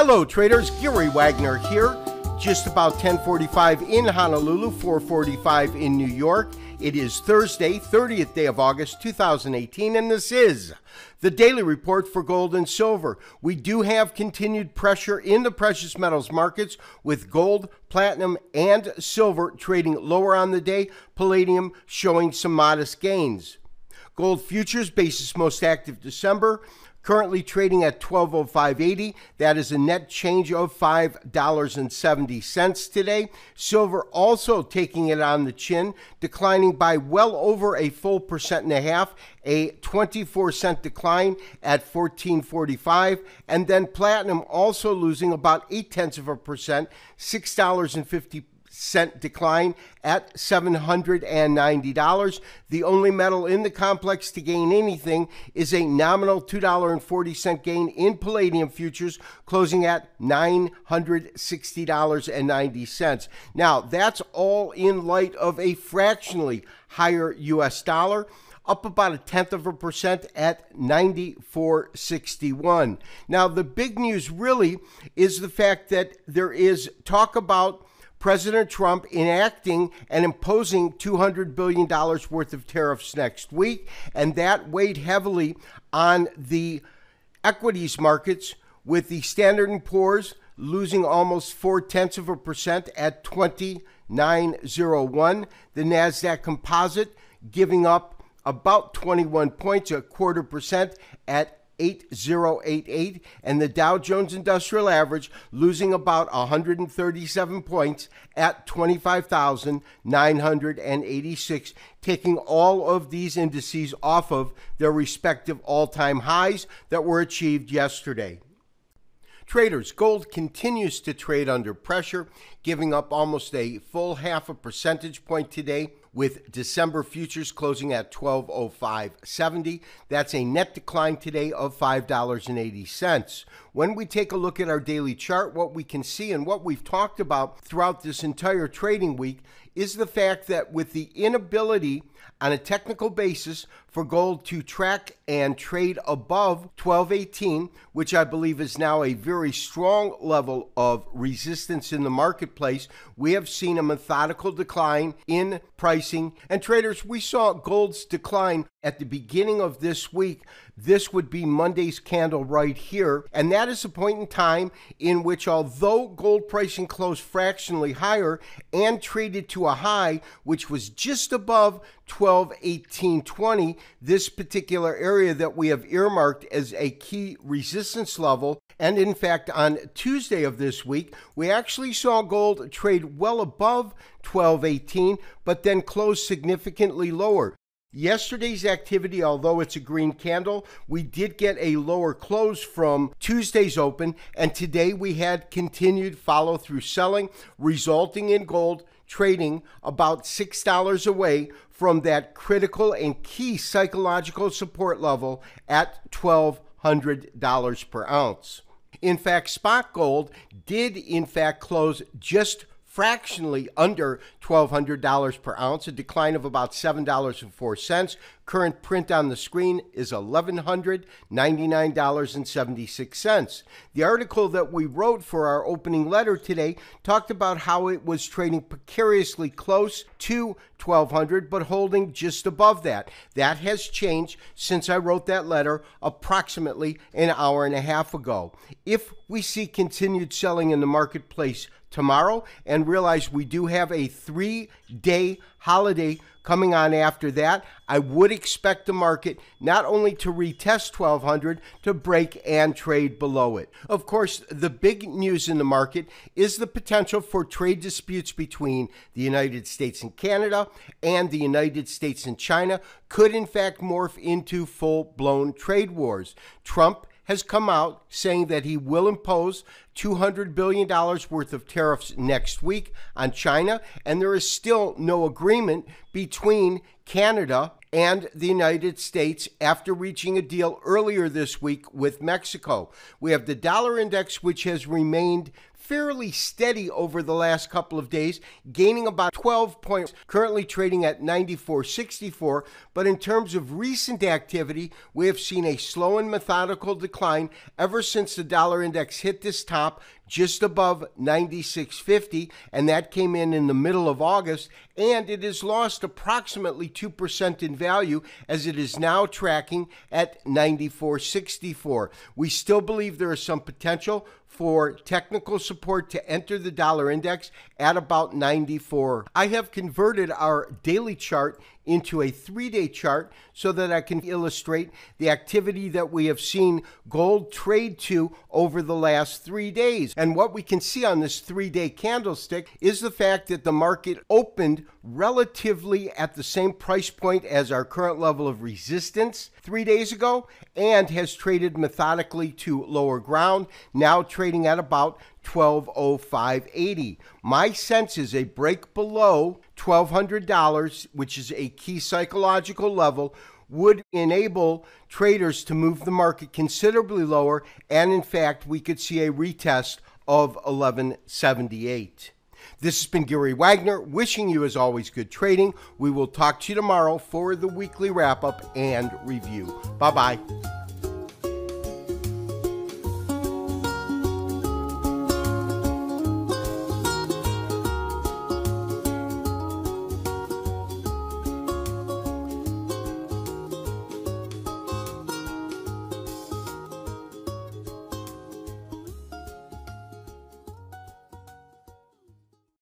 Hello traders, Gary Wagner here, just about 10:45 in Honolulu, 4:45 in New York. It is Thursday, 30th day of August, 2018, and this is the daily report for gold and silver. We do have continued pressure in the precious metals markets with gold, platinum, and silver trading lower on the day, palladium showing some modest gains. Gold futures basis most active December, currently trading at $12.0580. That is a net change of $5.70 today. Silver also taking it on the chin, declining by well over a full 1.5%, a 24-cent decline at $14.45. And then platinum also losing about 0.8%, $6.50 decline at $790. The only metal in the complex to gain anything is a nominal $2.40 gain in palladium futures, closing at $960.90. Now, that's all in light of a fractionally higher U.S. dollar, up about 0.1% at 94.61. Now, the big news really is the fact that there is talk about President Trump enacting and imposing $200 billion worth of tariffs next week, and that weighed heavily on the equities markets, with the Standard & Poor's losing almost 0.4% at 29.01, the Nasdaq Composite giving up about 21 points, 0.25% at 8088, and the Dow Jones Industrial Average losing about 137 points at 25,986, taking all of these indices off of their respective all-time highs that were achieved yesterday. Traders, gold continues to trade under pressure, giving up almost a full 0.5 percentage point today, with December futures closing at $12.0570. That's a net decline today of $5.80. When we take a look at our daily chart, what we can see and what we've talked about throughout this entire trading week is the fact that with the inability on a technical basis for gold to track and trade above 12.18, which I believe is now a very strong level of resistance in the marketplace, we have seen a methodical decline in pricing. And traders, we saw gold's decline at the beginning of this week. This would be Monday's candle right here. And that is a point in time in which, although gold pricing closed fractionally higher and traded to a high, which was just above 12.1820, this particular area that we have earmarked as a key resistance level. And in fact, on Tuesday of this week, we actually saw gold trade well above 12.18, but then close significantly lower. Yesterday's activity, although it's a green candle, we did get a lower close from Tuesday's open, and today we had continued follow-through selling, resulting in gold trading about $6 away from that critical and key psychological support level at $1,200 per ounce. In fact, spot gold did in fact close just fractionally under $1,200 per ounce, a decline of about $7.04. Current print on the screen is $1,199.76. The article that we wrote for our opening letter today talked about how it was trading precariously close to $1,200, but holding just above that. That has changed since I wrote that letter approximately an hour and a half ago. If we see continued selling in the marketplace tomorrow, and realize we do have a 3-day holiday coming on after that, I would expect the market not only to retest $1,200, to break and trade below it. Of course, the big news in the market is the potential for trade disputes between the United States and Canada, and the United States and China could in fact morph into full-blown trade wars. Trump has come out saying that he will impose $200 billion worth of tariffs next week on China, and there is still no agreement between Canada and the United States after reaching a deal earlier this week with Mexico. We have the dollar index, which has remained fairly steady over the last couple of days, gaining about 12 points, currently trading at 94.64. But in terms of recent activity, we have seen a slow and methodical decline ever since the dollar index hit this top just above 96.50, and that came in the middle of August, and it has lost approximately 2% in value as it is now tracking at 94.64. We still believe there is some potential for technical support to enter the dollar index at about 94. I have converted our daily chart into a three-day chart so that I can illustrate the activity that we have seen gold trade to over the last 3 days. And what we can see on this three-day candlestick is the fact that the market opened relatively at the same price point as our current level of resistance 3 days ago and has traded methodically to lower ground, now trading at about 1205.80. My sense is a break below $1,200, which is a key psychological level, would enable traders to move the market considerably lower, and in fact, we could see a retest of 1178. This has been Gary Wagner, wishing you as always good trading. We will talk to you tomorrow for the weekly wrap-up and review. Bye-bye.